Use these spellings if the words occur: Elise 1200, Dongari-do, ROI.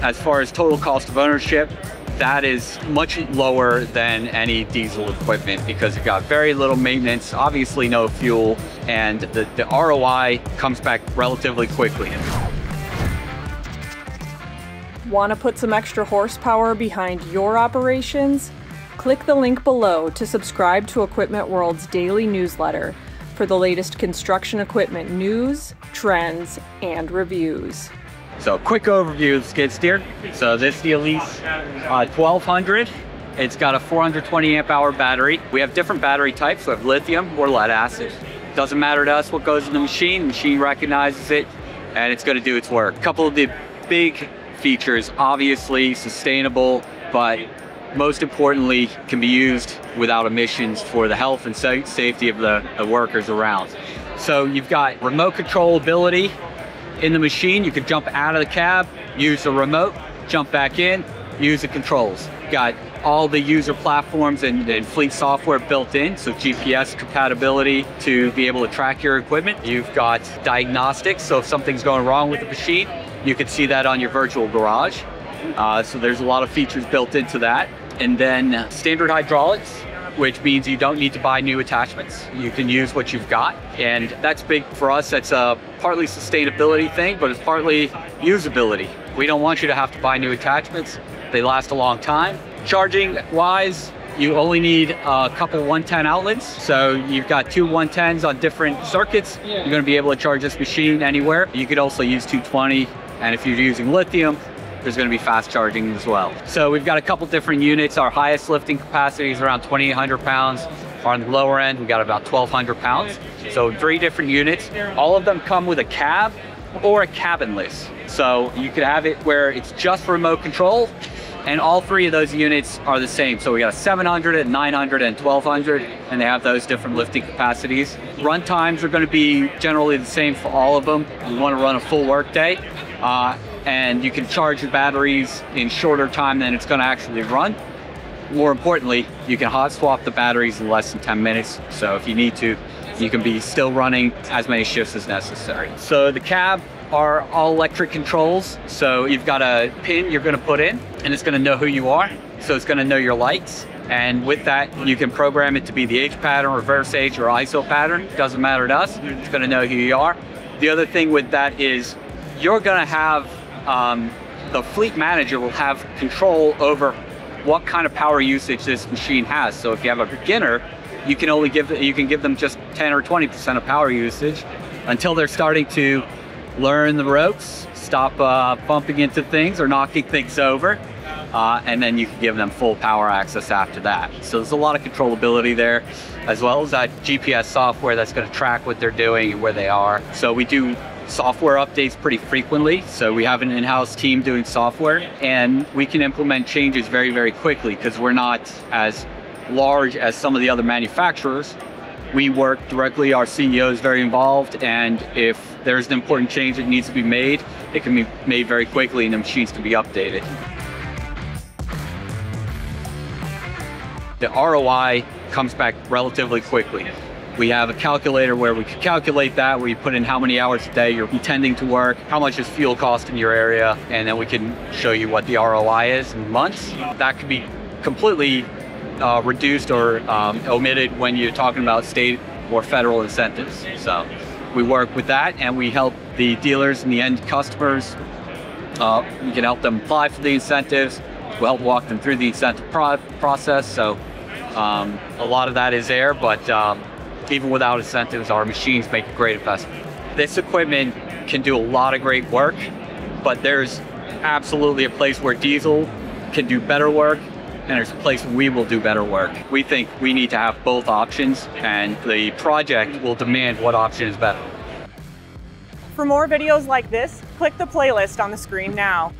As far as total cost of ownership, that is much lower than any diesel equipment because it got very little maintenance, obviously no fuel, and the ROI comes back relatively quickly. Want to put some extra horsepower behind your operations? Click the link below to subscribe to Equipment World's daily newsletter for the latest construction equipment news, trends, and reviews. So quick overview of skid steer. So this is the Elise 1200. It's got a 420 amp hour battery. We have different battery types. We have lithium or lead acid. Doesn't matter to us what goes in the machine recognizes it and it's gonna do its work. A couple of the big features, obviously sustainable, but most importantly can be used without emissions for the health and safety of the workers around. So you've got remote controllability. In the machine, you can jump out of the cab, use the remote, jump back in, use the controls. Got all the user platforms and fleet software built in, so GPS compatibility to be able to track your equipment. You've got diagnostics, so if something's going wrong with the machine, you can see that on your virtual garage. So there's a lot of features built into that. And then standard hydraulics, which means you don't need to buy new attachments. You can use what you've got. And that's big for us. That's a partly sustainability thing, but it's partly usability. We don't want you to have to buy new attachments. They last a long time. Charging wise, you only need a couple 110 outlets. So you've got two 110s on different circuits. You're gonna be able to charge this machine anywhere. You could also use 220. And if you're using lithium, there's going to be fast charging as well. So we've got a couple different units. Our highest lifting capacity is around 2,800 pounds. On the lower end, we've got about 1,200 pounds. So three different units. All of them come with a cab or a cabinless. So you could have it where it's just remote control, and all three of those units are the same. So we got a 700, a 900, and 1,200, and they have those different lifting capacities. Run times are going to be generally the same for all of them. You want to run a full workday. And you can charge your batteries in shorter time than it's going to actually run. More importantly, you can hot swap the batteries in less than 10 minutes. So if you need to, you can be still running as many shifts as necessary. So the cab are all electric controls. So you've got a pin you're going to put in and it's going to know who you are. So it's going to know your lights. And with that, you can program it to be the H pattern, reverse H, or ISO pattern. Doesn't matter to us. It's going to know who you are. The other thing with that is you're going to have the fleet manager will have control over what kind of power usage this machine has. So if you have a beginner, you can only give them just 10 or 20% of power usage until they're starting to learn the ropes, stop bumping into things or knocking things over, and then you can give them full power access after that. So there's a lot of controllability there, as well as that GPS software that's going to track what they're doing and where they are. So we do software updates pretty frequently. So we have an in-house team doing software and we can implement changes very, very quickly because we're not as large as some of the other manufacturers. We work directly, our CEO is very involved, and if there's an important change that needs to be made, it can be made very quickly and the machines can be updated. The ROI comes back relatively quickly. We have a calculator where we can calculate that, where you put in how many hours a day you're intending to work, how much is fuel cost in your area, and then we can show you what the ROI is in months. That could be completely reduced or omitted when you're talking about state or federal incentives. So we work with that and we help the dealers and the end customers. We can help them apply for the incentives. We'll help walk them through the incentive process. So a lot of that is there, but even without incentives, our machines make a great investment. This equipment can do a lot of great work, but there's absolutely a place where diesel can do better work, and there's a place we will do better work. We think we need to have both options, and the project will demand what option is better. For more videos like this, click the playlist on the screen now.